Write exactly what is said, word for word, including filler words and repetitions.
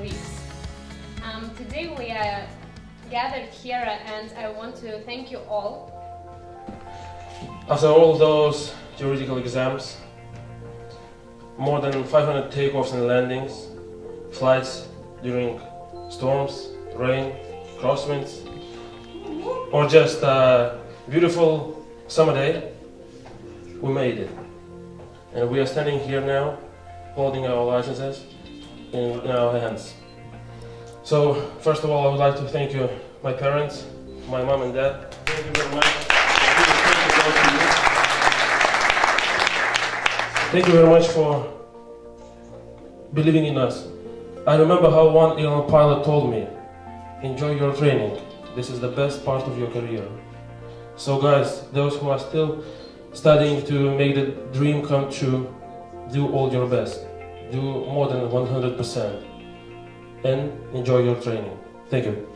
weeks. Um, today we are gathered here and I want to thank you all. After all those theoretical exams, more than five hundred takeoffs and landings, flights during storms, rain, crosswinds, or just a beautiful summer day, we made it. And we are standing here now, holding our licenses in, in our hands. So, first of all, I would like to thank you, my parents, my mom and dad. Thank you very much. Thank you very much for believing in us. I remember how one airline pilot told me, enjoy your training. This is the best part of your career. So guys, those who are still studying to make the dream come true, do all your best. Do more than one hundred percent. And enjoy your training. Thank you.